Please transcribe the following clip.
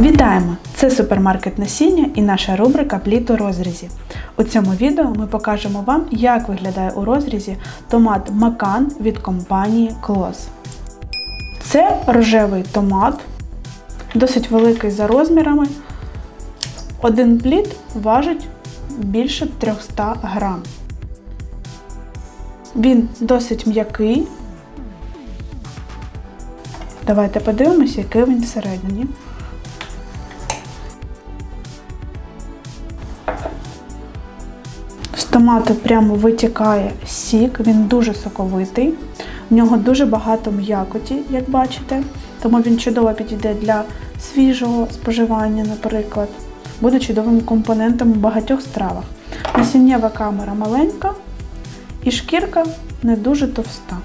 Вітаємо! Це супермаркет насіння і наша рубрика «Плід у розрізі». У цьому відео ми покажемо вам, як виглядає у розрізі томат Макан від компанії Клос. Це рожевий томат, досить великий за розмірами. Один плід важить більше 300 грам. Він досить м'який. Давайте подивимося, який він всередині. З томату прямо витікає сік, він дуже соковитий. В нього дуже багато м'якоті, як бачите. Тому він чудово підійде для свіжого споживання, наприклад. Буде чудовим компонентом у багатьох стравах. Насіннєва камера маленька і шкірка не дуже товста.